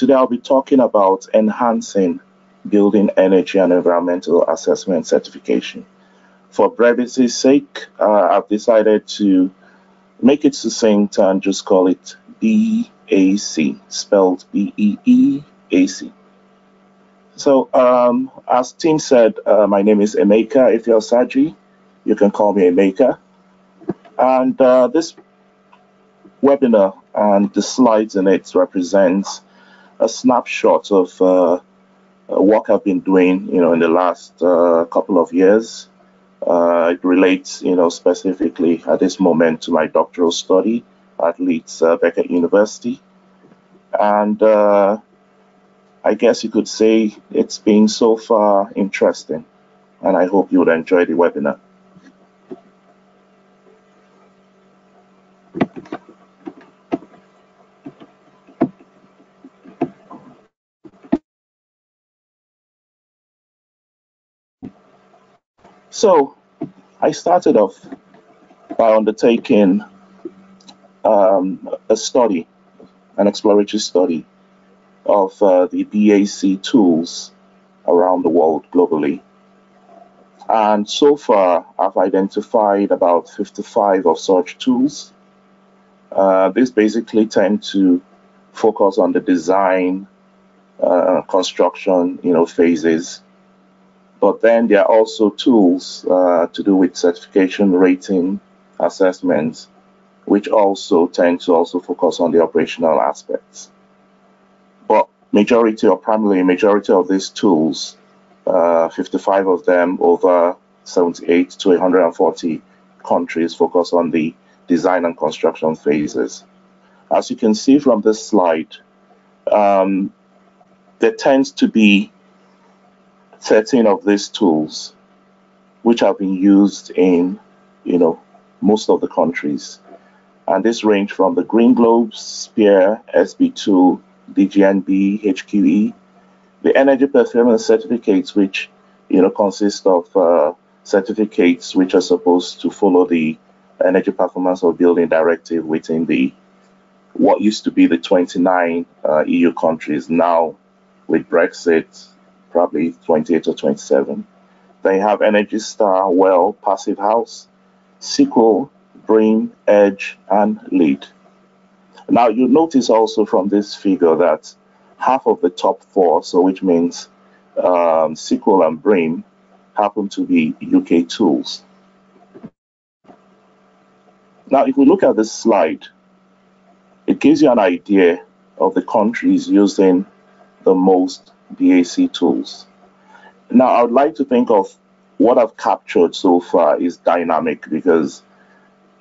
Today I'll be talking about enhancing building energy and environmental assessment certification. For brevity's sake, I've decided to make it succinct and just call it BEAC, spelled B-E-E-A-C. So as Tim said, my name is Emeka Efe Osaji. You can call me Emeka. And this webinar and the slides in it represents a snapshot of work I've been doing, in the last couple of years. It relates, specifically at this moment to my doctoral study at Leeds Beckett University. And I guess you could say it's been so far interesting, and I hope you would enjoy the webinar. So I started off by undertaking a study, an exploratory study of the BEAC tools around the world globally. And so far, I've identified about 55 of such tools. These basically tend to focus on the design, construction, phases. But then there are also tools to do with certification, rating, assessments, which also tend to also focus on the operational aspects. But majority or primarily majority of these tools, 55 of them over 78 to 140 countries, focus on the design and construction phases. As you can see from this slide, there tends to be 13 of these tools which have been used in most of the countries, and this range from the Green Globes, Spear, SB2, DGNB, HQE, the Energy Performance Certificates, which consist of certificates which are supposed to follow the Energy Performance of Building Directive within the what used to be the 29 EU countries, now with Brexit probably 28 or 27. They have Energy Star, Well, Passive House, SQFL, Brim, Edge, and LEED. Now you notice also from this figure that half of the top four, so which means SQFL and Brim, happen to be UK tools. Now if we look at this slide, it gives you an idea of the countries using the most BEAC tools. Now I would like to think of what I've captured so far is dynamic, because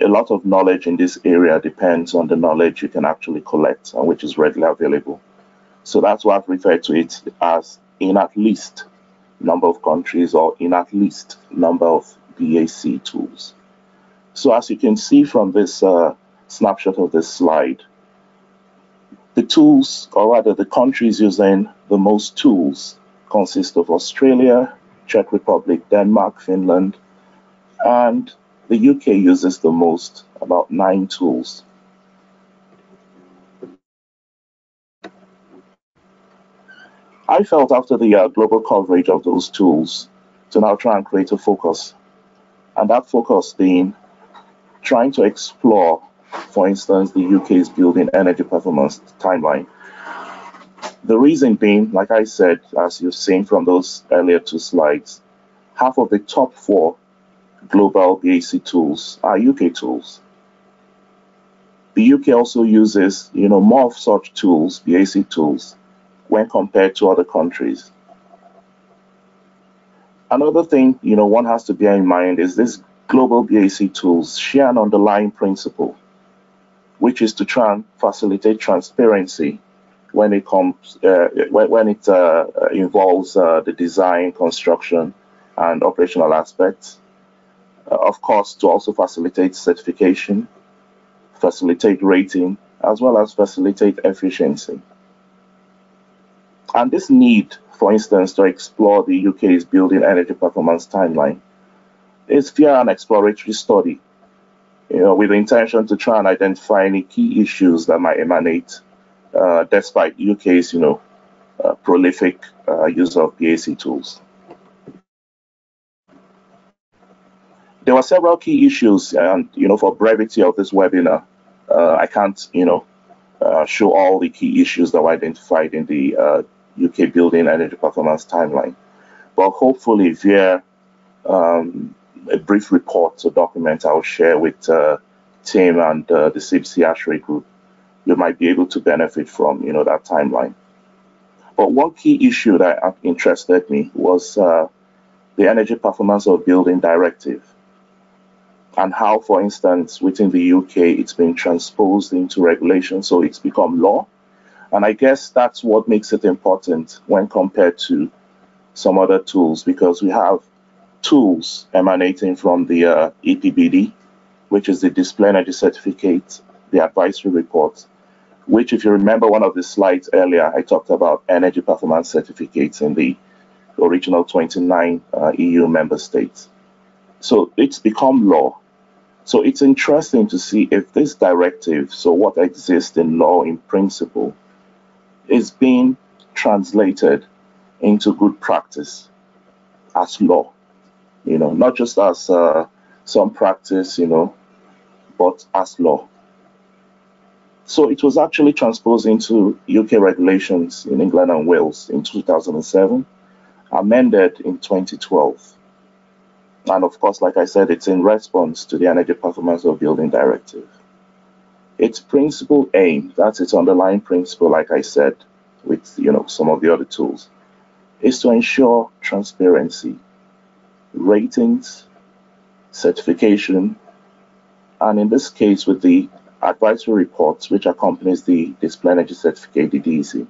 a lot of knowledge in this area depends on the knowledge you can actually collect and which is readily available. So that's why I've referred to it as in at least number of countries or in at least number of BEAC tools. So as you can see from this snapshot of this slide, the tools, or rather the countries using the most tools, consist of Australia, Czech Republic, Denmark, Finland, and the UK uses the most, about 9 tools. I felt after the global coverage of those tools to now try and create a focus, and that focus being trying to explore, for instance, the UK's building energy performance timeline. The reason being, like I said, as you've seen from those earlier 2 slides, half of the top 4 global BEAC tools are UK tools. The UK also uses, more of such tools, BEAC tools, when compared to other countries. Another thing, one has to bear in mind is this global BEAC tools share an underlying principle, which is to try and facilitate transparency when it comes, when it involves the design, construction, and operational aspects. Of course, to also facilitate certification, facilitate rating, as well as facilitate efficiency. And this need, for instance, to explore the UK's building energy performance timeline is via an exploratory study, with the intention to try and identify any key issues that might emanate despite UK's, prolific use of BAC tools. There were several key issues, and for brevity of this webinar, I can't, show all the key issues that were identified in the UK Building Energy Performance Timeline. But hopefully, via a brief report or document I'll share with Tim and the CIBSE ASHRAE group, you might be able to benefit from, that timeline. But one key issue that interested me was the Energy Performance of Building Directive, and how, for instance, within the UK, it's been transposed into regulation, so it's become law. And I guess that's what makes it important when compared to some other tools, because we have tools emanating from the EPBD, which is the Display Energy Certificate, the advisory report, which, if you remember one of the slides earlier, I talked about energy performance certificates in the original 29 EU member states. So it's become law. So it's interesting to see if this directive, so what exists in law in principle, is being translated into good practice as law. Not just as some practice, but as law. So it was actually transposed into UK regulations in England and Wales in 2007, amended in 2012. And of course, like I said, it's in response to the Energy Performance of Building Directive. Its principal aim, that's its underlying principle, like I said, with some of the other tools, is to ensure transparency, ratings, certification, and in this case with the advisory reports which accompanies the Display Energy Certificate, the DEC,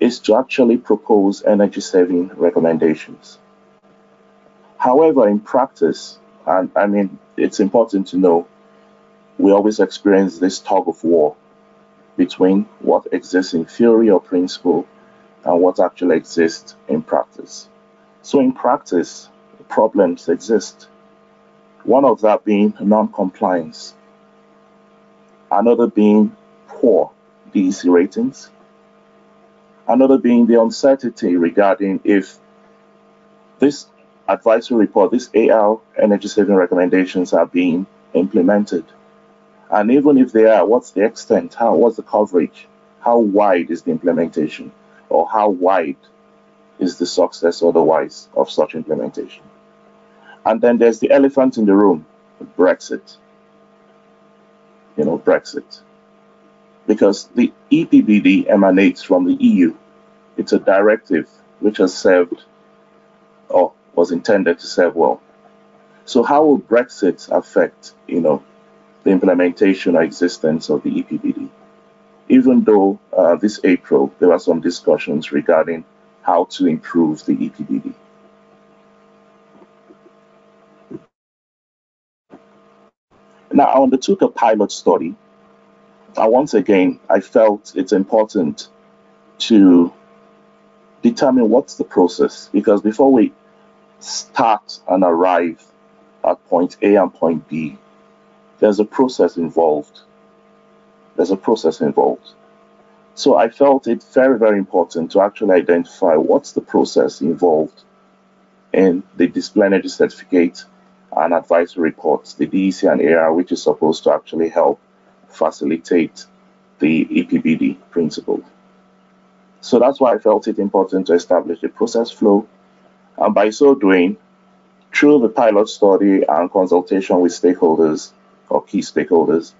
is to actually propose energy-saving recommendations. However, in practice, and I mean, it's important to know, we always experience this tug of war between what exists in theory or principle and what actually exists in practice. So in practice, problems exist. One of that being non-compliance, another being poor DEC ratings, another being the uncertainty regarding if this advisory report, this AR energy saving recommendations are being implemented. And even if they are, what's the extent? What's the coverage? How wide is the implementation? Or how wide is the success otherwise of such implementation? And then there's the elephant in the room, Brexit. Brexit. Because the EPBD emanates from the EU. It's a directive which has served, or was intended to serve well. So how will Brexit affect, the implementation or existence of the EPBD? Even though this April, there were some discussions regarding how to improve the EPBD. Now, I undertook a pilot study, and once again, I felt it's important to determine what's the process, because before we start and arrive at point A and point B, there's a process involved. So I felt it very, very important to actually identify what's the process involved in the Display Energy Certificate and advisory reports, the DEC and AR, which is supposed to actually help facilitate the EPBD principle. So that's why I felt it important to establish the process flow. And by so doing, through the pilot study and consultation with stakeholders or key stakeholders,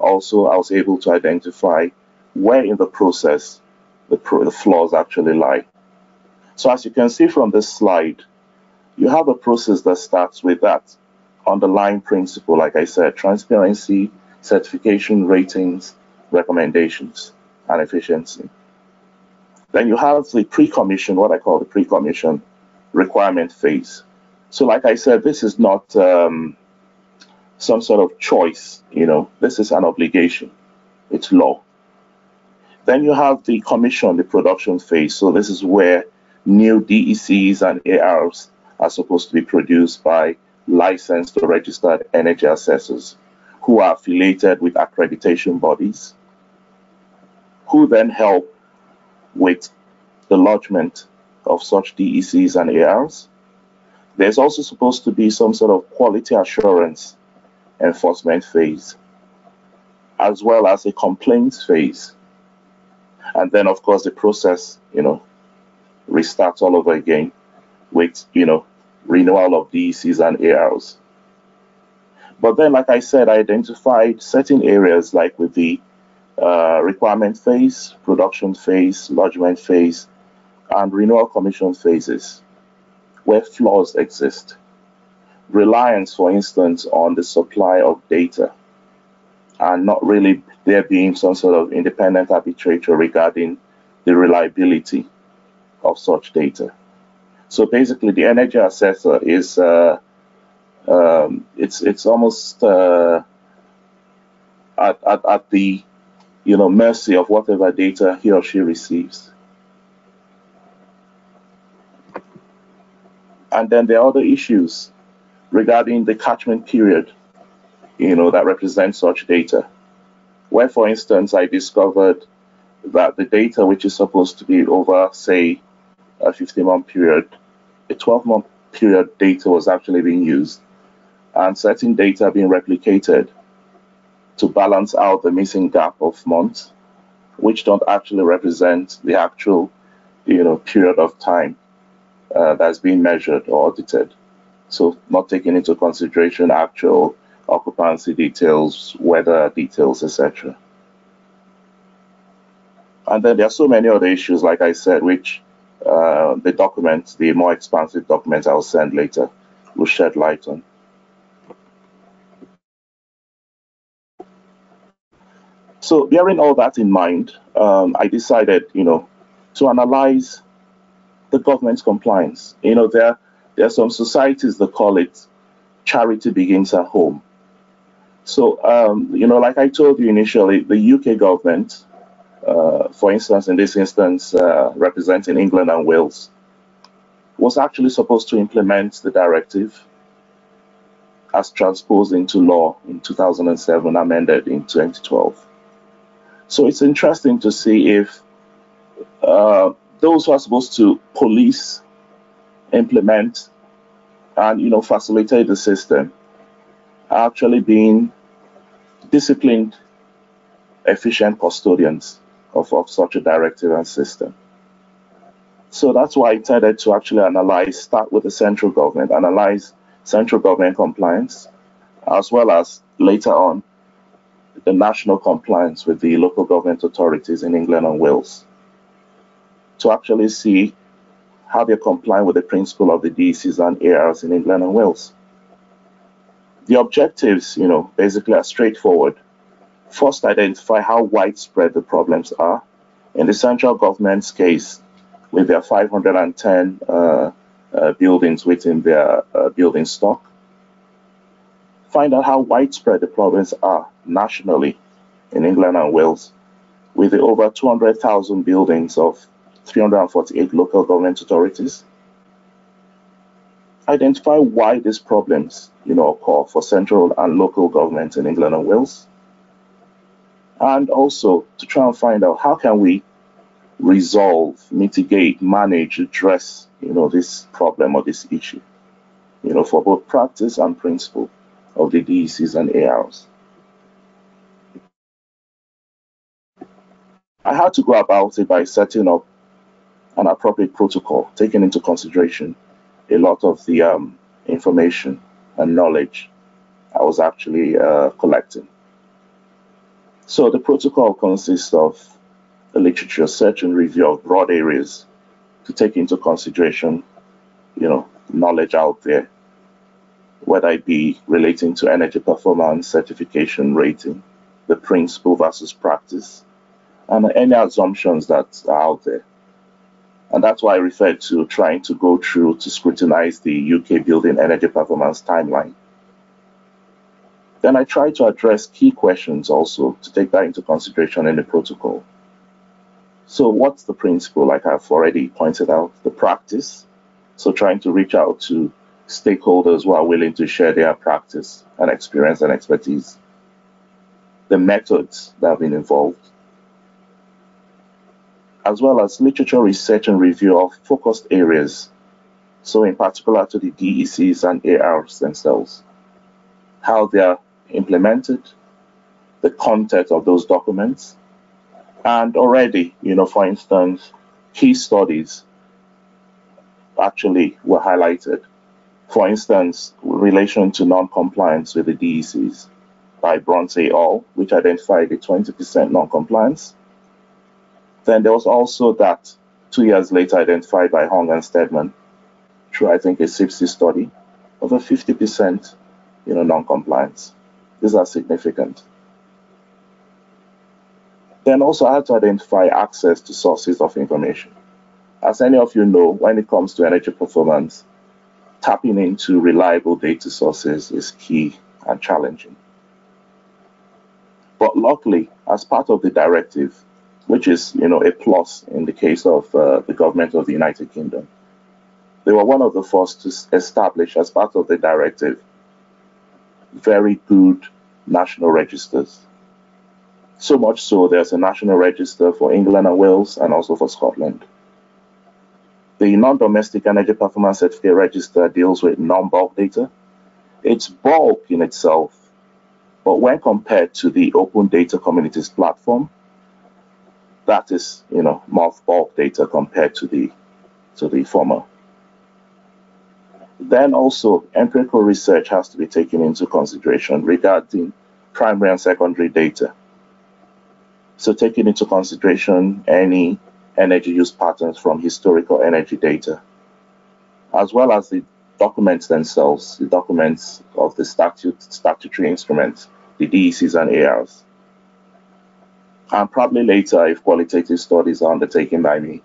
also I was able to identify where in the process the flaws actually lie. So as you can see from this slide, you have a process that starts with that underlying principle, like I said, transparency, certification, ratings, recommendations, and efficiency. Then you have the pre-commission, what I call the pre-commission requirement phase. So like I said, this is not some sort of choice, this is an obligation, it's law. Then you have the commission, the production phase. So this is where new DECs and ARs are supposed to be produced by licensed or registered energy assessors who are affiliated with accreditation bodies. who then help with the lodgment of such DECs and ARs. There's also supposed to be some sort of quality assurance enforcement phase, as well as a complaints phase. And then, of course, the process, restarts all over again with, renewal of DECs and ARs. But then, like I said, I identified certain areas, like with the requirement phase, production phase, lodgment phase, and renewal commission phases, where flaws exist. Reliance, for instance, on the supply of data, and not really there being some sort of independent arbitrator regarding the reliability of such data. So basically, the energy assessor is it's almost at the mercy of whatever data he or she receives. And then there are other issues regarding the catchment period, that represents such data, where, for instance, I discovered that the data which is supposed to be over, say, a 50-month period, a 12-month period data was actually being used, and certain data being replicated to balance out the missing gap of months, which don't actually represent the actual, period of time that's being measured or audited. So not taking into consideration actual occupancy details, weather details, etc. And then there are so many other issues, like I said, which the more expansive document I'll send later, will shed light on. So bearing all that in mind, I decided, to analyze the government's compliance. There are some societies that call it charity begins at home. So, like I told you initially, the UK government, for instance, in this instance, representing England and Wales, was actually supposed to implement the directive as transposed into law in 2007, amended in 2012. So it's interesting to see if those who are supposed to police, implement, and facilitate the system are actually being disciplined, efficient custodians of such a directive and system. So that's why I intended to actually start with the central government, analyze central government compliance, as well as later on the national compliance with the local government authorities in England and Wales, to actually see how they comply with the principle of the DECs and ARs in England and Wales. The objectives, basically are straightforward. First, identify how widespread the problems are. In the central government's case, with their 510 buildings within their building stock, find out how widespread the problems are nationally in England and Wales, with the over 200,000 buildings of 348 local government authorities. Identify why these problems, occur for central and local governments in England and Wales. And also to try and find out how can we resolve, mitigate, manage, address, this problem or this issue, for both practice and principle of the DECs and ARs. I had to go about it by setting up an appropriate protocol, taking into consideration a lot of the information and knowledge I was actually collecting. So the protocol consists of a literature search and review of broad areas to take into consideration, knowledge out there, whether it be relating to energy performance certification rating, the principle versus practice, and any assumptions that are out there. And that's why I referred to trying to go through to scrutinize the UK building energy performance timeline. Then I tried to address key questions also to take that into consideration in the protocol. So what's the principle? Like I've already pointed out, the practice. So trying to reach out to stakeholders who are willing to share their practice and experience and expertise. The methods that have been involved. as well as literature research and review of focused areas, so in particular to the DECs and ARs themselves, how they are implemented, the content of those documents, and already, you know, for instance, case studies actually were highlighted, for instance, in relation to non-compliance with the DECs by Bronze et al., which identified a 20% non-compliance. Then there was also that 2 years later identified by Hong and Stedman through, I think, a CIBSE study of a 50% non-compliance. These are significant. Then also I had to identify access to sources of information. As any of you know, when it comes to energy performance, tapping into reliable data sources is key and challenging. But luckily, as part of the directive, which is, a plus in the case of the government of the United Kingdom, they were one of the first to establish, as part of the directive, very good national registers. So much so, there's a national register for England and Wales and also for Scotland. The non-domestic energy performance certificate register deals with non-bulk data. It's bulk in itself, but when compared to the Open Data Communities platform, that is, more bulk data compared to the former. Then also, empirical research has to be taken into consideration regarding primary and secondary data. So taking into consideration any energy use patterns from historical energy data, as well as the documents themselves, the documents of the statutory instruments, the DECs and ARs. And probably later, if qualitative studies are undertaken by me,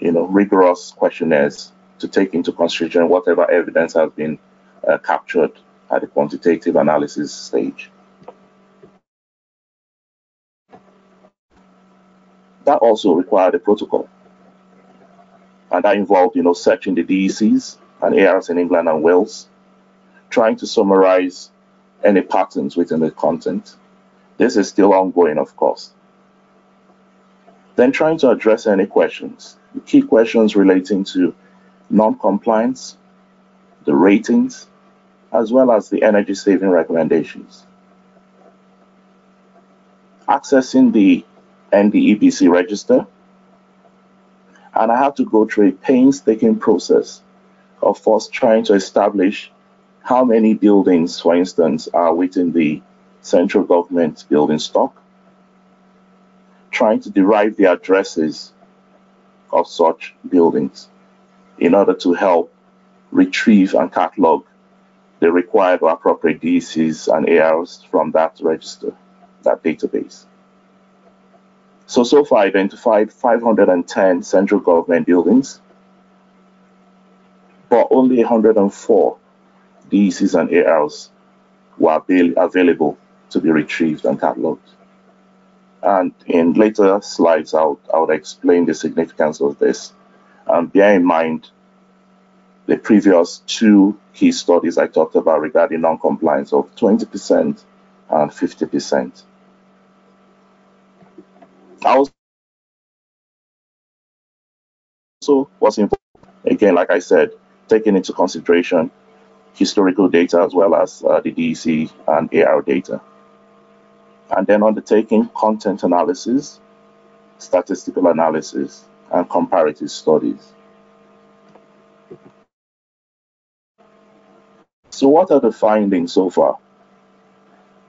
rigorous questionnaires to take into consideration whatever evidence has been captured at the quantitative analysis stage. That also required a protocol, and that involved, searching the DECs and ARs in England and Wales, trying to summarize any patterns within the content. This is still ongoing, of course. Then trying to address any questions, the key questions relating to non-compliance, the ratings, as well as the energy saving recommendations. Accessing the NDEBC register, and I had to go through a painstaking process of first trying to establish how many buildings, for instance, are within the central government building stock, trying to derive the addresses of such buildings in order to help retrieve and catalog the required or appropriate DECs and ARs from that register, that database. So far, I identified 510 central government buildings, but only 104 DECs and ARs were available to be retrieved and catalogued. And in later slides, I'll explain the significance of this. And bear in mind the previous two key studies I talked about regarding non-compliance of 20% and 50%. I also was involved, again, like I said, taking into consideration historical data as well as the DEC and AR data. And then undertaking content analysis, statistical analysis, and comparative studies. So what are the findings so far?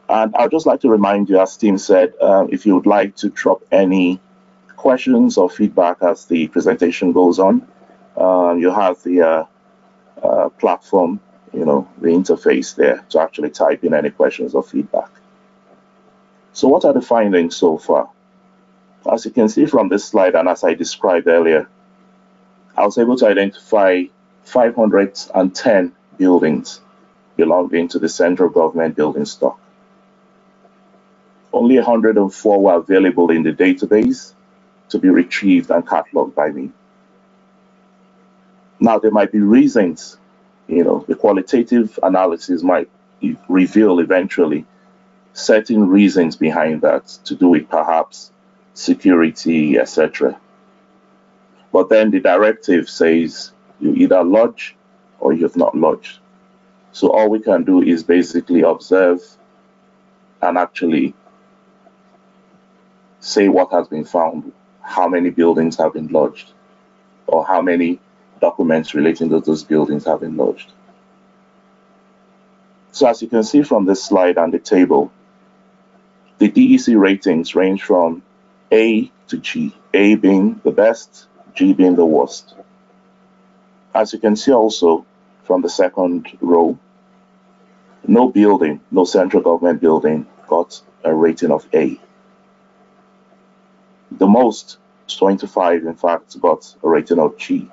And I'd just like to remind you, as Tim said, if you would like to drop any questions or feedback as the presentation goes on, you have the platform, the interface there to actually type in any questions or feedback. So what are the findings so far? As you can see from this slide, and as I described earlier, I was able to identify 510 buildings belonging to the central government building stock. Only 104 were available in the database to be retrieved and catalogued by me. Now, there might be reasons, the qualitative analysis might reveal eventually certain reasons behind that, to do with perhaps security, etc. But then the directive says you either lodge or you've not lodged. So all we can do is basically observe and actually say what has been found, how many buildings have been lodged, or how many documents relating to those buildings have been lodged. So as you can see from this slide and the table, the DEC ratings range from A to G, A being the best, G being the worst. As you can see also from the second row, no building, no central government building got a rating of A. The most, 25, in fact, got a rating of G.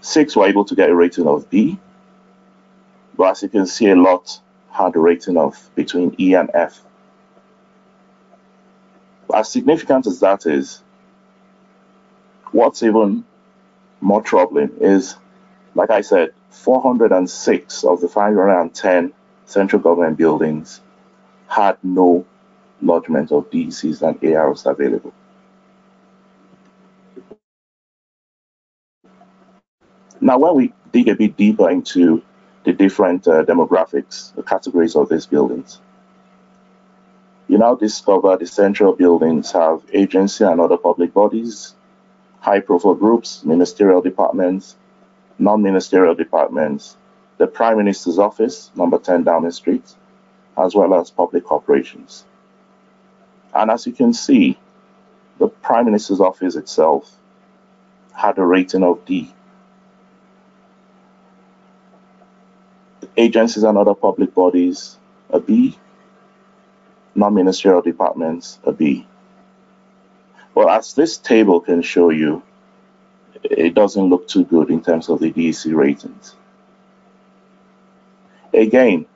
6 were able to get a rating of B, but as you can see, a lot had a rating of between E and F. As significant as that is, what's even more troubling is, like I said, 406 of the 510 central government buildings had no lodgement of DECs and ARs available. Now, when we dig a bit deeper into the different demographics, the categories of these buildings, you now discover the central buildings have agency and other public bodies, high-profile groups, ministerial departments, non-ministerial departments, the Prime Minister's Office, number 10 Downing Street, as well as public corporations. And as you can see, the Prime Minister's Office itself had a rating of D. Agencies and other public bodies, a B. Non-ministerial departments, a B. Well, as this table can show you, it doesn't look too good in terms of the DEC ratings. Again,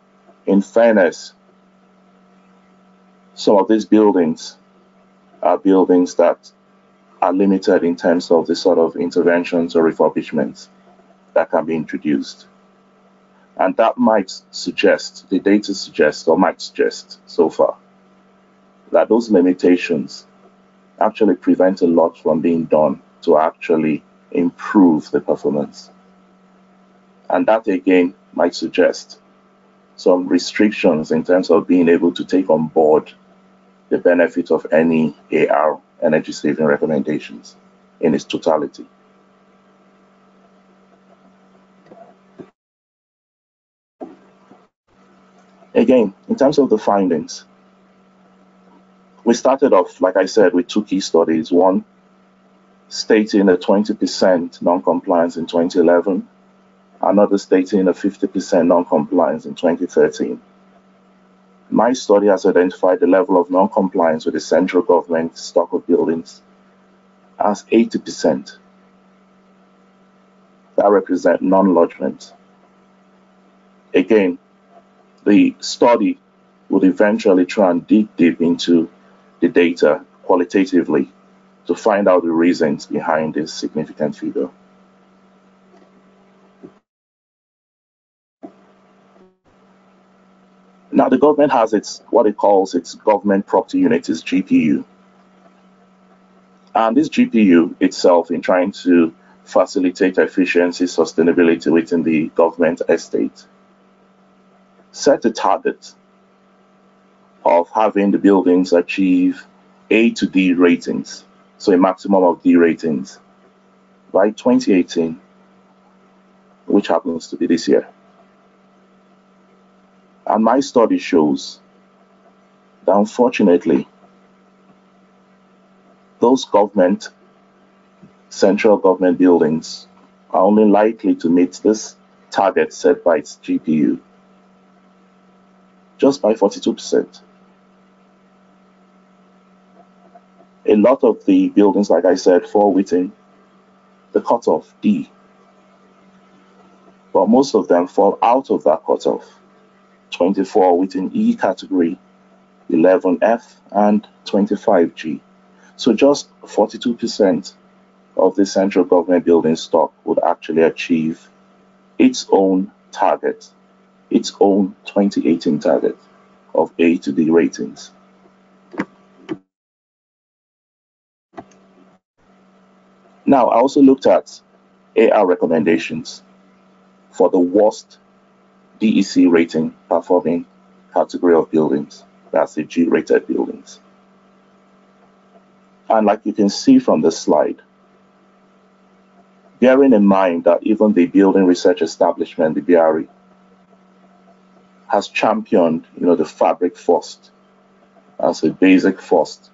in fairness, some of these buildings are buildings that are limited in terms of the sort of interventions or refurbishments that can be introduced. And that might suggest, the data suggests or might suggest so far, that those limitations actually prevent a lot from being done to actually improve the performance. And that again might suggest some restrictions in terms of being able to take on board the benefit of any AR energy saving recommendations in its totality. Again, in terms of the findings, we started off, like I said, with 2 key studies, one stating a 20% non-compliance in 2011, another stating a 50% non-compliance in 2013. My study has identified the level of non-compliance with the central government stock of buildings as 80%. That represents non-lodgement. Again, the study would eventually try and dig deep into the data qualitatively to find out the reasons behind this significant figure. Now, the government has its, what it calls its government property unit, its GPU. And this GPU itself, in trying to facilitate efficiency, sustainability within the government estate, set a target of having the buildings achieve A to D ratings, so a maximum of D ratings, by 2018, which happens to be this year. And my study shows that, unfortunately, those government, central government buildings are only likely to meet this target set by its GPU just by 42%. A lot of the buildings, like I said, fall within the cutoff D, but most of them fall out of that cutoff. 24 within E category, 11F, and 25G. So just 42% of the central government building stock would actually achieve its own target, its own 2018 target of A to D ratings. Now, I also looked at AR recommendations for the worst DEC rating performing category of buildings, that's the G-rated buildings. And like you can see from the slide, bearing in mind that even the Building Research Establishment, the BRE, has championed, the fabric first as a basic first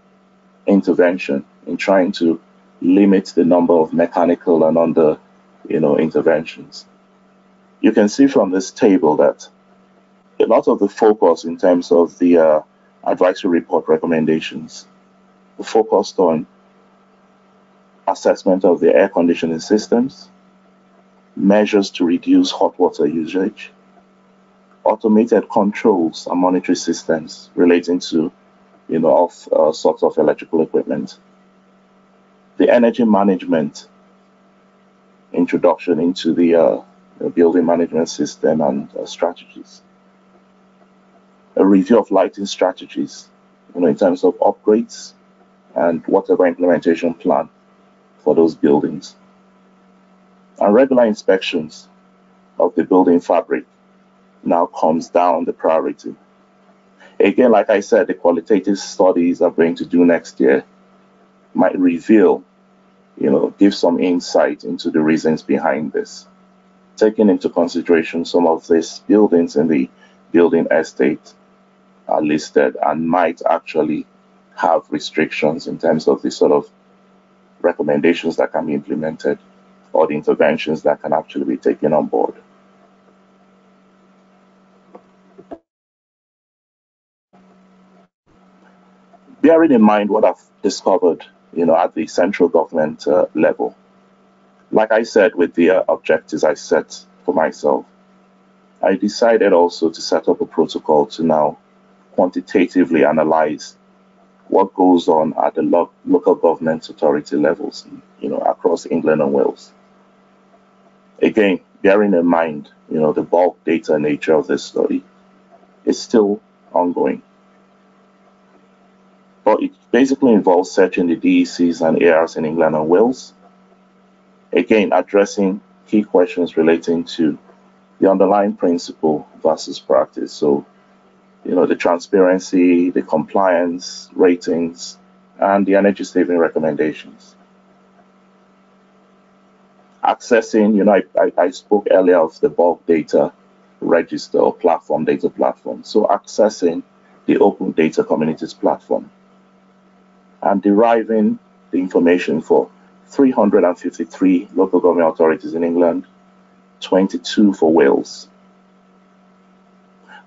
intervention in trying to limit the number of mechanical and under, interventions. You can see from this table that a lot of the focus in terms of the advisory report recommendations focused on assessment of the air conditioning systems, measures to reduce hot water usage, automated controls and monitoring systems relating to, all sorts of electrical equipment, the energy management introduction into the building management system and strategies, a review of lighting strategies, in terms of upgrades and whatever implementation plan for those buildings, and regular inspections of the building fabric now comes down the priority. Again, like I said, the qualitative studies I'm going to do next year might reveal, give some insight into the reasons behind this, taking into consideration some of these buildings in the building estate are listed and might actually have restrictions in terms of the sort of recommendations that can be implemented or the interventions that can actually be taken on board. Bearing in mind what I've discovered, at the central government level, like I said, with the objectives I set for myself, I decided also to set up a protocol to now quantitatively analyze what goes on at the local government authority levels, across England and Wales. Again, bearing in mind, the bulk data nature of this study is still ongoing. But it basically involves searching the DECs and ARs in England and Wales. Again, addressing key questions relating to the underlying principle versus practice. So, the transparency, the compliance ratings, and the energy saving recommendations. Accessing, I spoke earlier of the bulk data register or platform, data platform. So accessing the Open Data Communities platform and deriving the information for 353 local government authorities in England, 22 for Wales.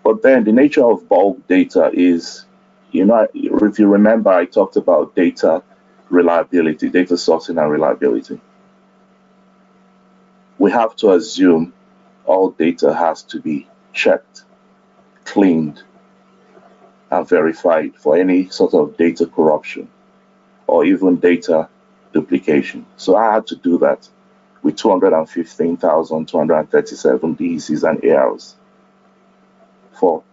But then the nature of bulk data is, if you remember, I talked about data reliability, data sourcing and reliability. We have to assume all data has to be checked, cleaned, and verified for any sort of data corruption or even data duplication. So I had to do that with 215,237 DECs and ARs for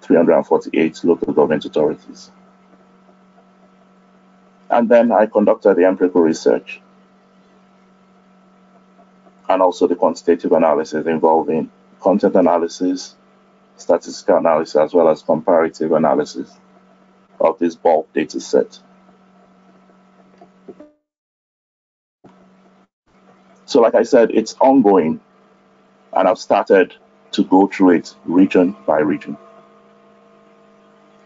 348 local government authorities. And then I conducted the empirical research and also the quantitative analysis involving content analysis, statistical analysis, as well as comparative analysis of this bulk data set. So like I said, it's ongoing, and I've started to go through it region by region.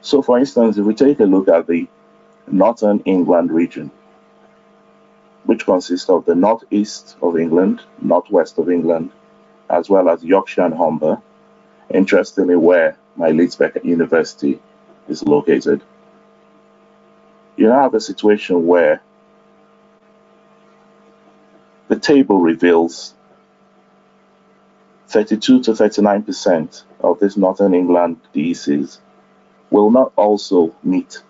So for instance, if we take a look at the Northern England region, which consists of the northeast of England, northwest of England, as well as Yorkshire and Humber, interestingly where my Leeds Beckett University is located, you now have a situation where the table reveals 32 to 39% of this Northern England DECs will not also meet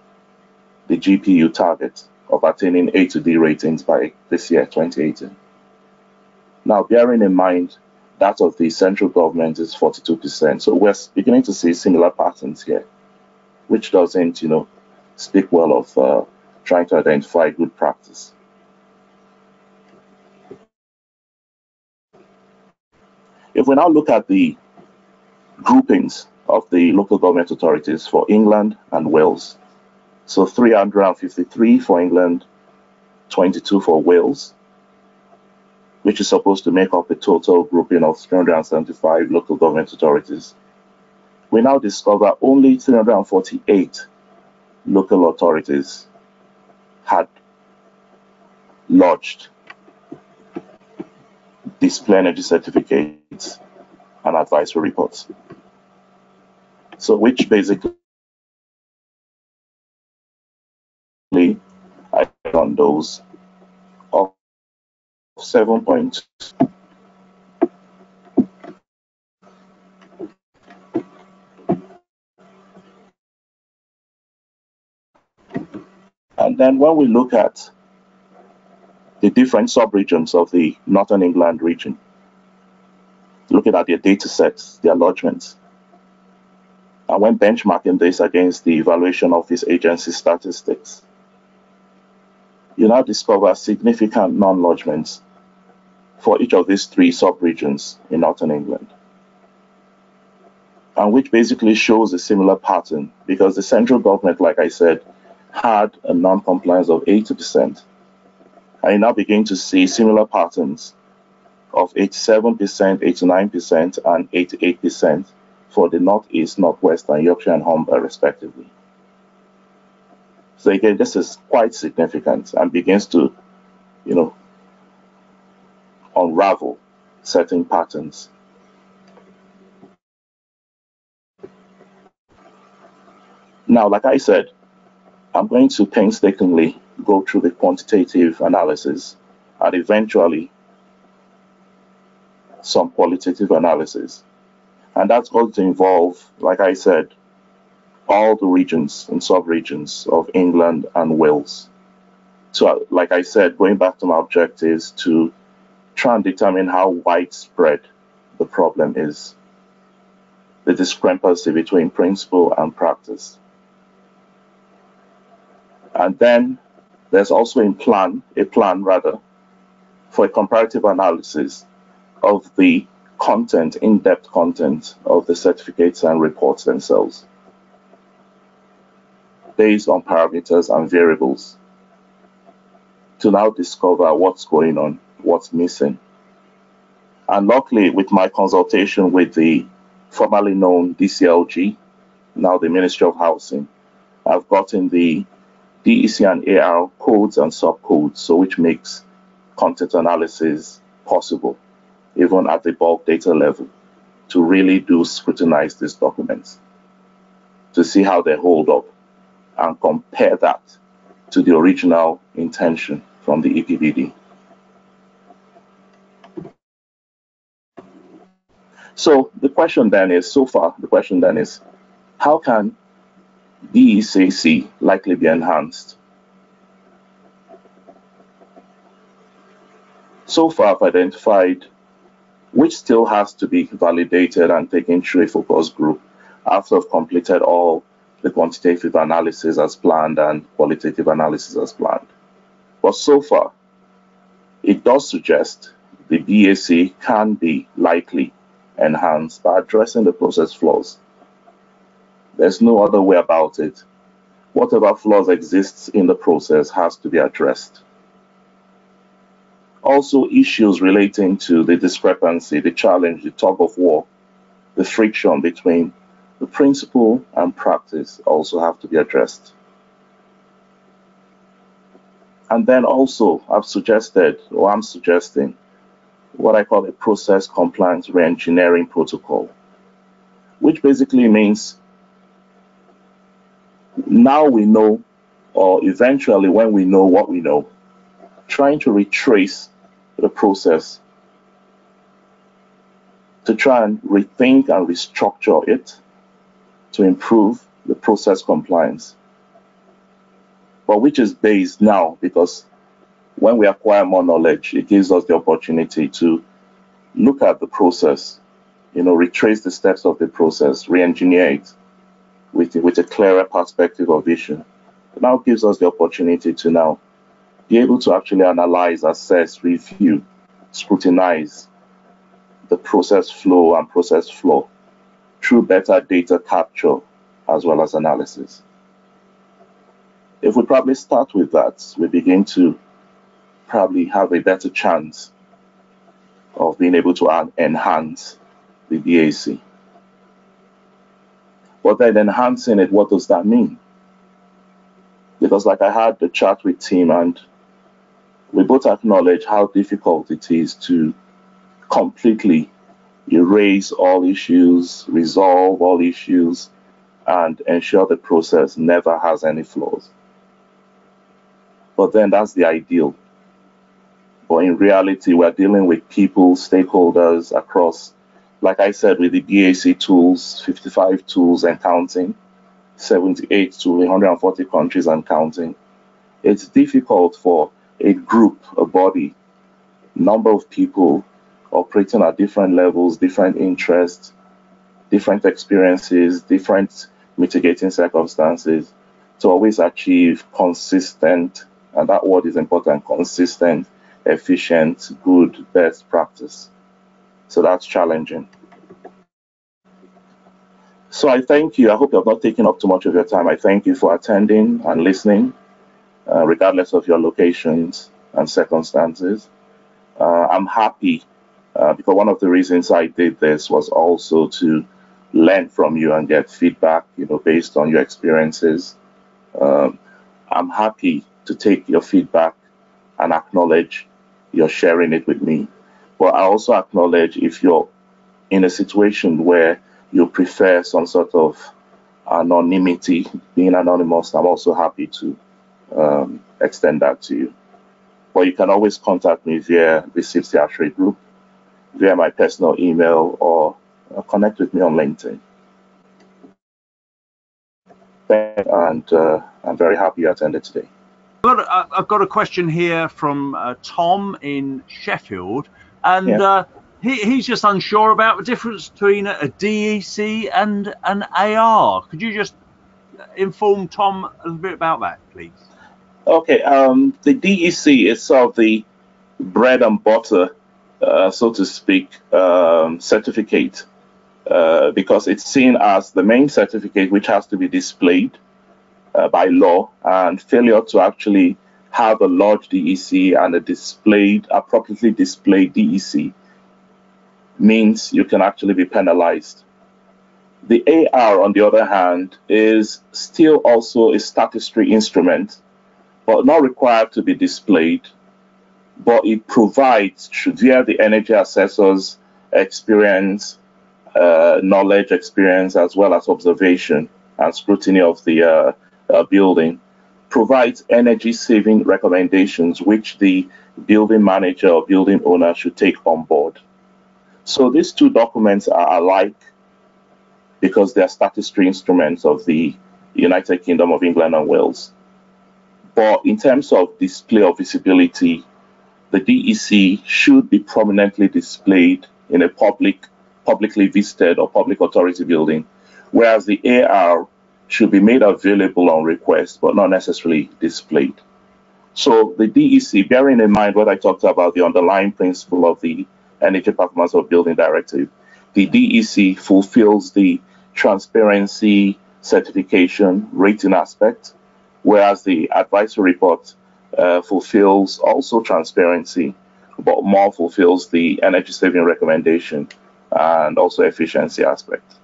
the GPU target of attaining A to D ratings by this year, 2018. Now, bearing in mind that of the central government is 42%, so we're beginning to see similar patterns here, which doesn't, speak well of trying to identify good practice. If we now look at the groupings of the local government authorities for England and Wales, so 353 for England, 22 for Wales, which is supposed to make up a total grouping of 375 local government authorities, we now discover only 348 local authorities had lodged these Clean Energy Certificates and advisory reports. So which basically on those of 7.2. And then when we look at the different sub-regions of the Northern England region, looking at their data sets, their lodgements, and when benchmarking this against the evaluation of these agency statistics, you now discover significant non-lodgements for each of these three sub-regions in Northern England, and which basically shows a similar pattern, because the central government, like I said, had a non-compliance of 80%. And you now begin to see similar patterns of 87%, 89%, and 88% for the Northeast, Northwest, and Yorkshire and Humber, respectively. So again, this is quite significant and begins to, unravel certain patterns. Now, like I said, I'm going to painstakingly go through the quantitative analysis and eventually some qualitative analysis. And that's going to involve, like I said, all the regions and sub-regions of England and Wales. So, like I said, going back to my objectives to try and determine how widespread the problem is, the discrepancy between principle and practice. And then there's also a plan for a comparative analysis of the content, in-depth content of the certificates and reports themselves, based on parameters and variables, to now discover what's going on, what's missing. And luckily, with my consultation with the formerly known DCLG, now the Ministry of Housing, I've gotten the DEC and AR codes and subcodes, so which makes content analysis possible, even at the bulk data level, to really do scrutinize these documents, to see how they hold up and compare that to the original intention from the EPBD. So the question then is, how can DECC likely be enhanced? So far, I've identified which still has to be validated and taken through a focus group after I've completed all the quantitative analysis as planned and qualitative analysis as planned. But so far, it does suggest the DEC can be likely enhanced by addressing the process flaws. There's no other way about it. Whatever flaws exists in the process has to be addressed. Also, issues relating to the discrepancy, the challenge, the tug of war, the friction between the principle and practice also have to be addressed. And then also, I'm suggesting what I call a process compliance re-engineering protocol, which basically means now we know, or eventually when we know what we know, trying to retrace the process to try and rethink and restructure it to improve the process compliance, but which is based now, because when we acquire more knowledge, it gives us the opportunity to look at the process, retrace the steps of the process, re-engineer it with a clearer perspective or vision. It now gives us the opportunity to now be able to actually analyze, assess, review, scrutinize the process flow and process flow through better data capture as well as analysis. If we probably start with that, we begin to probably have a better chance of being able to enhance the DAC. But then enhancing it, what does that mean? Because like I had the chat with Tim, and we both acknowledge how difficult it is to completely erase all issues, resolve all issues, and ensure the process never has any flaws. But then that's the ideal. But in reality, we're dealing with people, stakeholders across, like I said, with the BEEAC tools, 55 tools and counting, 78 to 140 countries and counting. It's difficult for a group, a body, number of people operating at different levels, different interests, different experiences, different mitigating circumstances, to always achieve consistent, and that word is important, consistent, efficient, good, best practice. So that's challenging. So I thank you. I hope I've not taken up too much of your time. I thank you for attending and listening, regardless of your locations and circumstances. I'm happy because one of the reasons I did this was also to learn from you and get feedback, you know, based on your experiences. I'm happy to take your feedback and acknowledge you're sharing it with me. But I also acknowledge if you're in a situation where you prefer some sort of anonymity, being anonymous, I'm also happy to extend that to you. But you can always contact me via the CIBSE ASHRAE group, via my personal email, or connect with me on LinkedIn. And I'm very happy you attended today. I've got a question here from Tom in Sheffield, and yeah. He's just unsure about the difference between a DEC and an AR. Could you just inform Tom a little bit about that, please? Okay, the DEC is sort of the bread and butter, so to speak, certificate, because it's seen as the main certificate which has to be displayed by law, and failure to actually have a large DEC and a displayed, appropriately displayed DEC means you can actually be penalized. The AR, on the other hand, is still also a statutory instrument, but not required to be displayed, but it provides, via the energy assessor's experience, knowledge, experience, as well as observation and scrutiny of the building, provides energy saving recommendations which the building manager or building owner should take on board. So these two documents are alike because they are statutory instruments of the United Kingdom of England and Wales. But in terms of display of visibility, the DEC should be prominently displayed in a publicly visited or public authority building, whereas the AR should be made available on request, but not necessarily displayed. So the DEC, bearing in mind what I talked about, the underlying principle of the Energy Performance of Building Directive, the DEC fulfills the transparency, certification, rating aspect, whereas the advisory report fulfills also transparency, but more fulfills the energy saving recommendation and also efficiency aspect.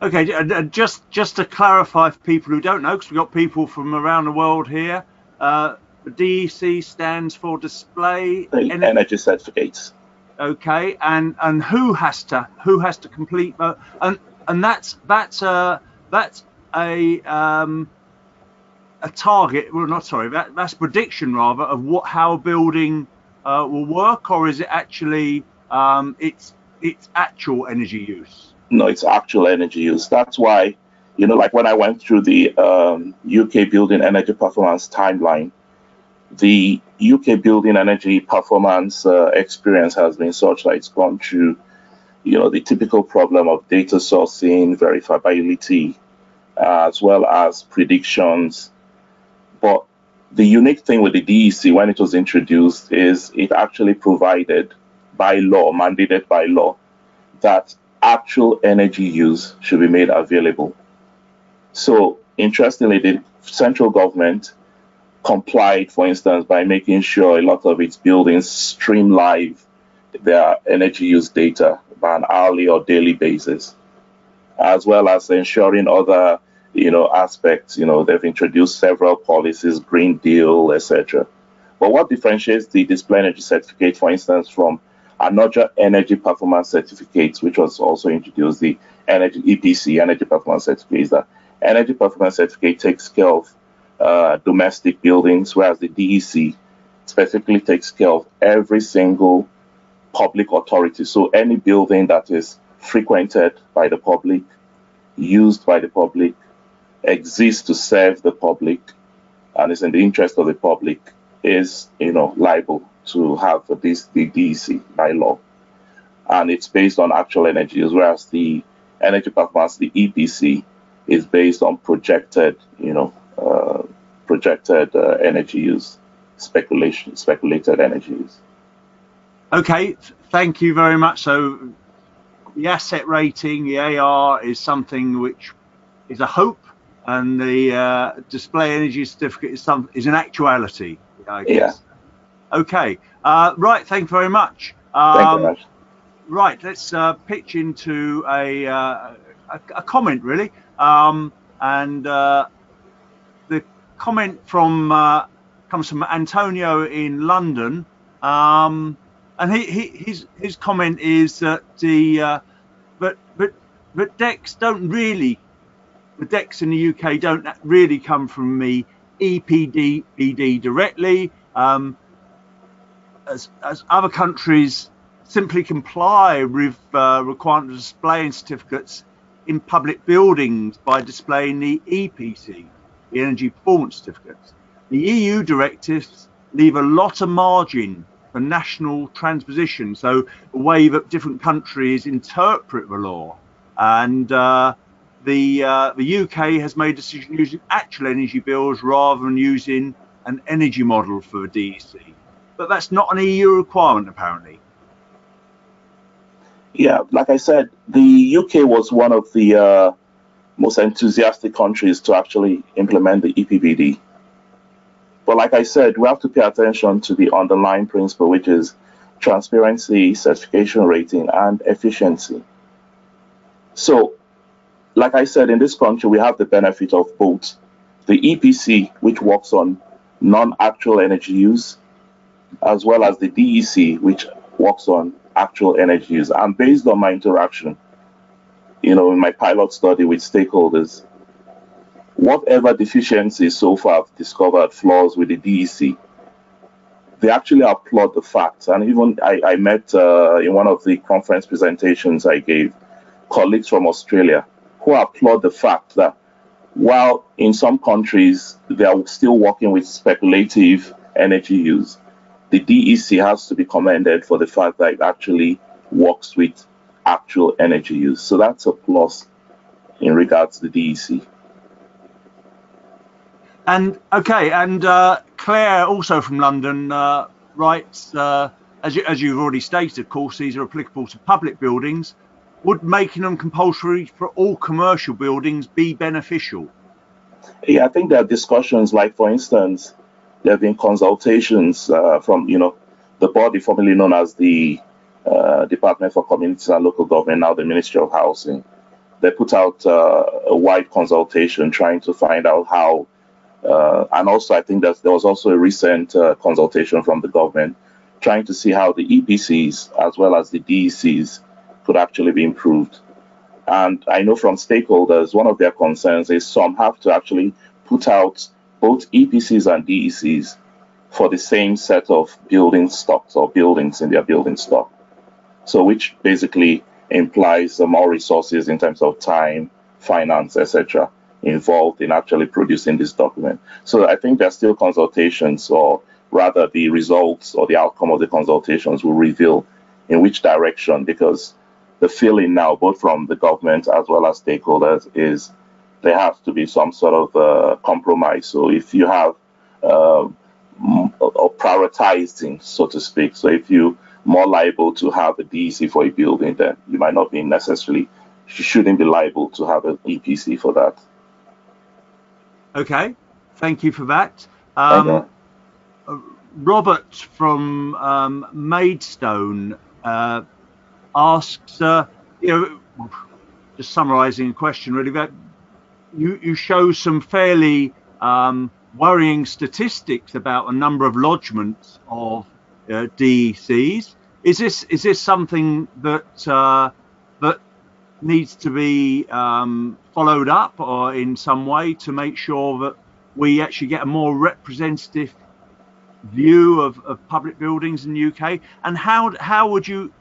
Okay, just to clarify for people who don't know, because we've got people from around the world here, DEC stands for Display Energy Certificates. Okay, and who has to complete, and that's a target. Well, not sorry, that's prediction rather of how a building will work, or is it actually its actual energy use? No, it's actual energy use. That's why, you know, like when I went through the UK Building Energy Performance timeline, the UK Building Energy Performance experience has been such that it's gone through, you know, the typical problem of data sourcing, verifiability, as well as predictions. But the unique thing with the DEC when it was introduced is it actually provided by law, mandated by law, that actual energy use should be made available. So interestingly, the central government complied, for instance, by making sure a lot of its buildings stream live their energy use data by an hourly or daily basis, as well as ensuring other, aspects. They've introduced several policies, Green Deal, etc. But what differentiates the Display Energy Certificate, for instance, from another Energy Performance Certificate, which was also introduced, the Energy EPC, Energy Performance Certificate, is that Energy Performance Certificate takes care of domestic buildings, whereas the DEC specifically takes care of every single public authority. So any building that is frequented by the public, used by the public, exists to serve the public, and is in the interest of the public, is liable to have the DEC by law, and it's based on actual energy use, whereas the energy performance, the EPC, is based on projected energy use, speculated energy use. Okay, thank you very much. So the asset rating, the AR, is something which is a hope, and the display energy certificate is an actuality, I guess. Yeah. Okay. Right. Thank you very much. Thank you very much. Right. Let's pitch into a comment, really. The comment comes from Antonio in London, and his comment is that but DECs don't really. The DECs in the UK don't really come from the EPBD directly, as other countries simply comply with requirement of displaying certificates in public buildings by displaying the EPC, the Energy Performance Certificates. The EU directives leave a lot of margin for national transposition, so a way that different countries interpret the law, and the UK has made a decision using actual energy bills rather than using an energy model for a DEC. But that's not an EU requirement, apparently. Yeah, like I said, the UK was one of the most enthusiastic countries to actually implement the EPBD. But like I said, we have to pay attention to the underlying principle, which is transparency, certification rating, and efficiency. So, like I said, in this country, we have the benefit of both the EPC, which works on non-actual energy use, as well as the DEC, which works on actual energy use. And based on my interaction, in my pilot study with stakeholders, whatever deficiencies so far I've discovered, flaws with the DEC, they actually applaud the facts. And even I met in one of the conference presentations I gave, colleagues from Australia, who applaud the fact that while in some countries they are still working with speculative energy use, the DEC has to be commended for the fact that it actually works with actual energy use. So that's a plus in regards to the DEC. And okay, and Claire, also from London, writes, as you've already stated, of course, these are applicable to public buildings. Would making them compulsory for all commercial buildings be beneficial? Yeah, I think there are discussions, like, for instance, there have been consultations from, the body formerly known as the Department for Communities and Local Government, now the Ministry of Housing. They put out a wide consultation trying to find out how, and also I think that there was also a recent consultation from the government trying to see how the EPCs as well as the DECs could actually be improved. And I know from stakeholders, one of their concerns is some have to actually put out both EPCs and DECs for the same set of building stocks or buildings in their building stock. So which basically implies more resources in terms of time, finance, etc., involved in actually producing this document. So I think there's still consultations, or rather the results or the outcome of the consultations will reveal in which direction, because the feeling now, both from the government as well as stakeholders, is there has to be some sort of compromise. So if you have or prioritizing, so to speak, so if you more liable to have a DEC for a building, then you might not be necessarily, you shouldn't be liable to have an EPC for that. Okay, thank you for that. Robert from Maidstone asks, just summarising the question really, that you show some fairly worrying statistics about a number of lodgements of DECs. Is this something that that needs to be followed up or in some way to make sure that we actually get a more representative view of public buildings in the UK? And how would you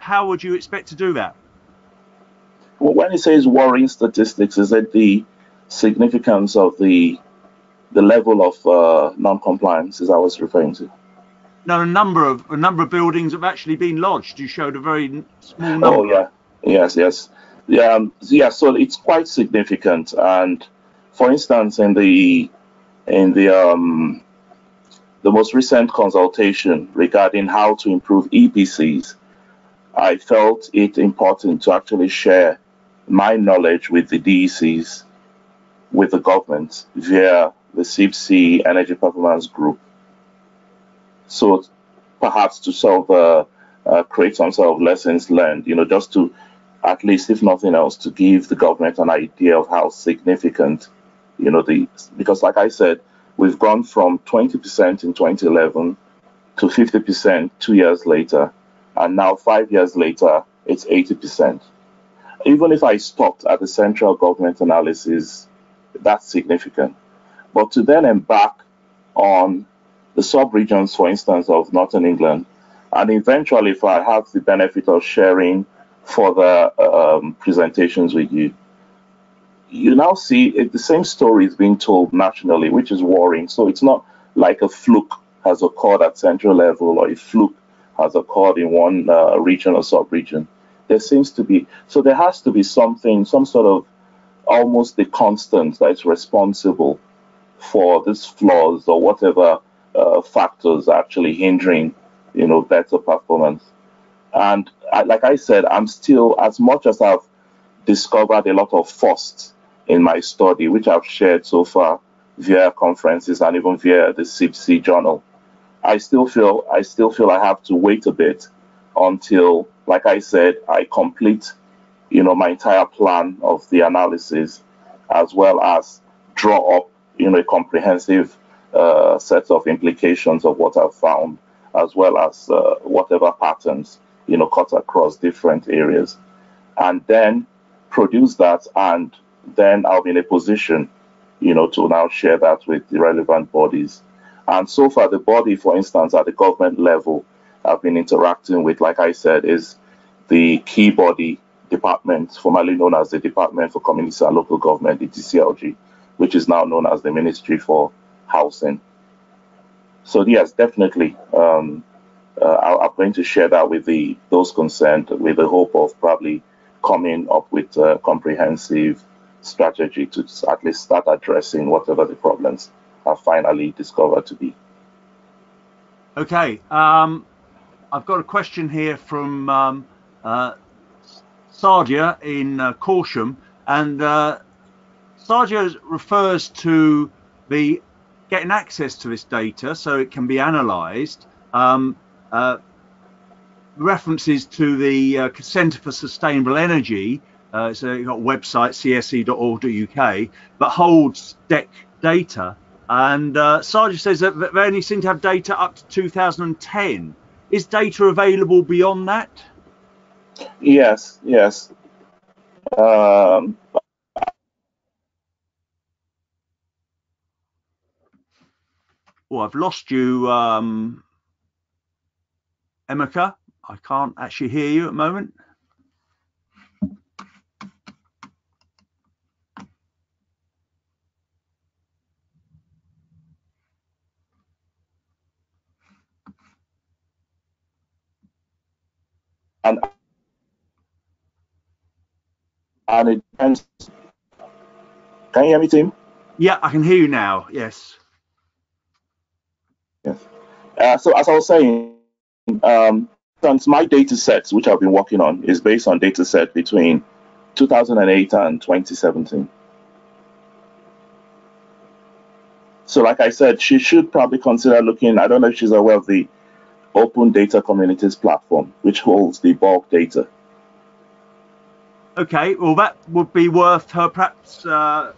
expect to do that? Well, when it says worrying statistics, is it the significance of the level of non-compliance is I was referring to? No, a number of buildings have actually been lodged. You showed a very small number. Oh yeah, yes. So it's quite significant. And for instance, in the most recent consultation regarding how to improve EPCs, I felt it important to actually share my knowledge with the DECs, with the government via the CIBSE Energy Performance Group. So perhaps to sort of create some sort of lessons learned, just to, at least if nothing else, to give the government an idea of how significant, because like I said, we've gone from 20% in 2011 to 50% 2 years later, and now 5 years later, it's 80%. Even if I stopped at the central government analysis, that's significant. But to then embark on the sub-regions, for instance, of Northern England, and eventually, if I have the benefit of sharing further presentations with you, you now see if the same story is being told nationally, which is worrying. So it's not like a fluke has occurred at central level or a fluke has occurred in one region or sub-region. There seems to be, so there has to be something, some sort of almost the constant that's responsible for these flaws or whatever factors are actually hindering, better performance. And like I said, I'm still, as much as I've discovered a lot of firsts in my study, which I've shared so far via conferences and even via the CIBSE journal, I still feel I have to wait a bit until, like I said, I complete, my entire plan of the analysis, as well as draw up, a comprehensive set of implications of what I've found, as well as whatever patterns, cut across different areas, and then produce that, and then I'll be in a position, to now share that with the relevant bodies. And so far, the body, for instance, at the government level, I've been interacting with, like I said, is the key body department, formerly known as the Department for Communities and Local Government, the DCLG, which is now known as the Ministry for Housing. So yes, definitely, I'm going to share that with those concerned, with the hope of probably coming up with a comprehensive strategy to at least start addressing whatever the problems are finally discovered to be. Okay, I've got a question here from Sardia in Corsham, and Sardia refers to the getting access to this data so it can be analysed, references to the Centre for Sustainable Energy, so you've got a website, csc.org.uk, that holds DEC data. And Sarja says that they only seem to have data up to 2010. Is data available beyond that? Yes, yes. Oh, I've lost you, Emeka. I can't actually hear you at the moment. And it depends. Can you hear me, Tim? Yeah, I can hear you now. Yes. Yes. So as I was saying, instance, my data sets, which I've been working on, is based on data set between 2008 and 2017. So like I said, she should probably consider looking, I don't know if she's aware of the Open Data Communities platform, which holds the bulk data. Okay, well, that would be worth her perhaps... or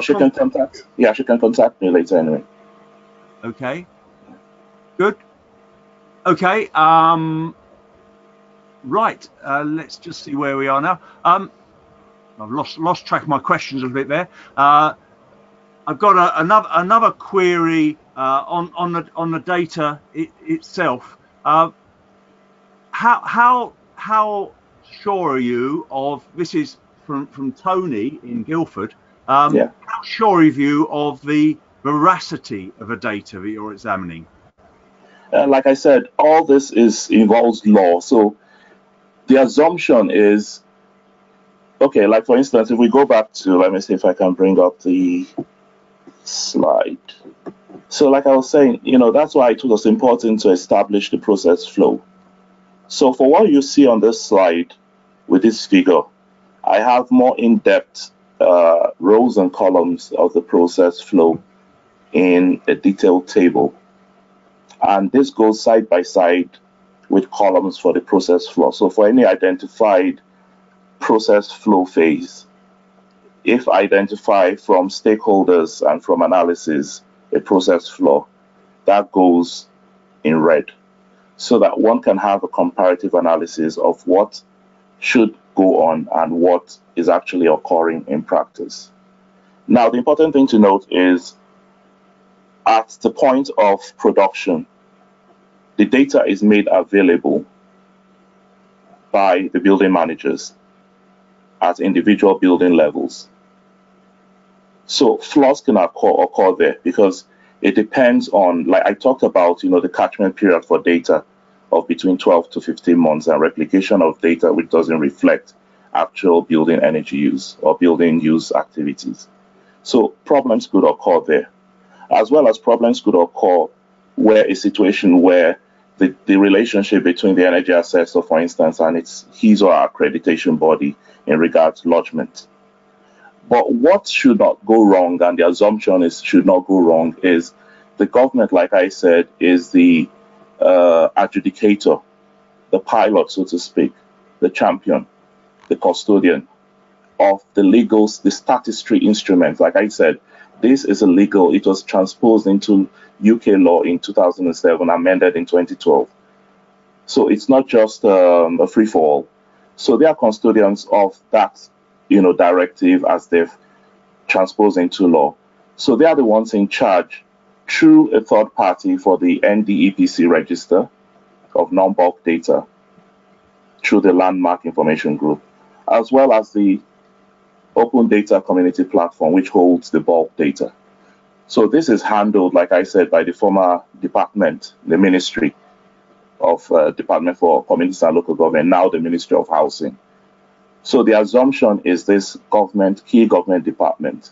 she can contact, yeah, she can contact me later anyway. Okay, good. Okay, right, let's just see where we are now. I've lost track of my questions a bit there. I've got another query on the data itself. How sure are you of this? Is from Tony in Guildford. Yeah. How sure are you of the veracity of the data that you're examining? Like I said, all this involves law. So the assumption is, okay, like for instance, if we go back to, let me see if I can bring up the slide. So like I was saying, you know, that's why it was important to establish the process flow. So for what you see on this slide with this figure, I have more in-depth rows and columns of the process flow in a detailed table. And this goes side by side with columns for the process flow. So for any identified process flow phase, if I identify from stakeholders and from analysis a process flow, that goes in red, so that one can have a comparative analysis of what should go on and what is actually occurring in practice. Now, the important thing to note is at the point of production, the data is made available by the building managers at individual building levels. So flaws can occur there because it depends on, like I talked about, you know, the catchment period for data of between 12 to 15 months and replication of data which doesn't reflect actual building energy use or building use activities. So problems could occur there, as well as problems could occur where a situation where the relationship between the energy assessor, for instance, and its his or her accreditation body in regards to lodgement. But what should not go wrong, and the assumption is should not go wrong, is the government, like I said, is the adjudicator, the pilot, so to speak, the champion, the custodian of the legal, the statutory instruments. Like I said, this is illegal. It was transposed into UK law in 2007, amended in 2012. So it's not just a free-for-all. So they are custodians of that, you know, directive as they've transposed into law. So they are the ones in charge through a third party for the NDEPC register of non-bulk data through the Landmark Information Group, as well as the Open Data Community Platform, which holds the bulk data. So this is handled, like I said, by the former department, the Ministry of Department for Communities and Local Government, now the Ministry of Housing. So the assumption is this government, key government department,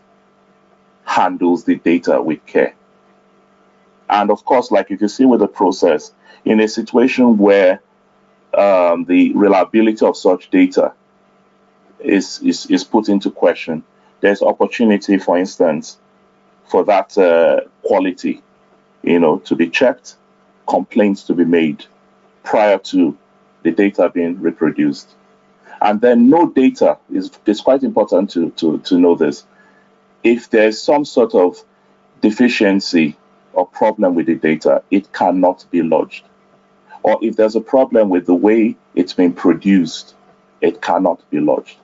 handles the data with care. And of course, like you can see with the process, in a situation where the reliability of such data is put into question, there's opportunity, for instance, for that quality, you know, to be checked, complaints to be made prior to the data being reproduced. And then no data is, it's quite important to know this. If there's some sort of deficiency or problem with the data, it cannot be lodged. Or if there's a problem with the way it's been produced, it cannot be lodged.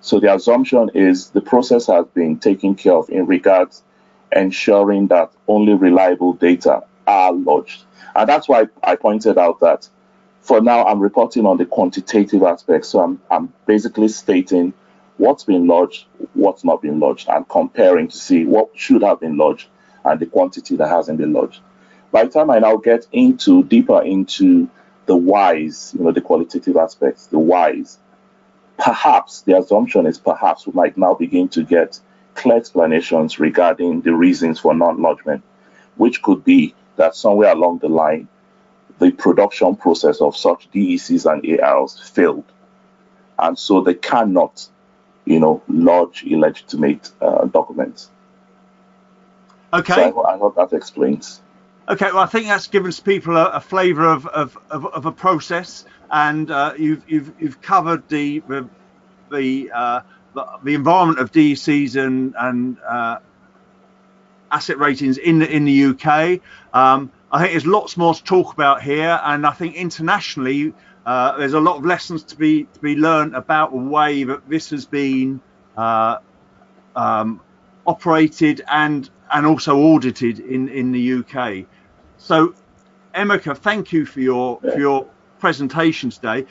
So the assumption is the process has been taken care of in regards ensuring that only reliable data are lodged. And that's why I pointed out that for now I'm reporting on the quantitative aspect. So I'm basically stating what's been lodged, what's not been lodged, and comparing to see what should have been lodged and the quantity that hasn't been lodged. By the time I now get into deeper into the whys, you know, the qualitative aspects, the whys, perhaps, the assumption is perhaps we might now begin to get clear explanations regarding the reasons for non-lodgement, which could be that somewhere along the line, the production process of such DECs and ARs failed. And so they cannot, you know, lodge illegitimate documents. Okay. So I hope that explains. Okay, well, I think that's given people a flavour of a process, and you've covered the environment of DECs and asset ratings in the UK. I think there's lots more to talk about here, and I think internationally there's a lot of lessons to be learned about the way that this has been operated and also audited in the UK. So, Emeka, thank you for your presentation today.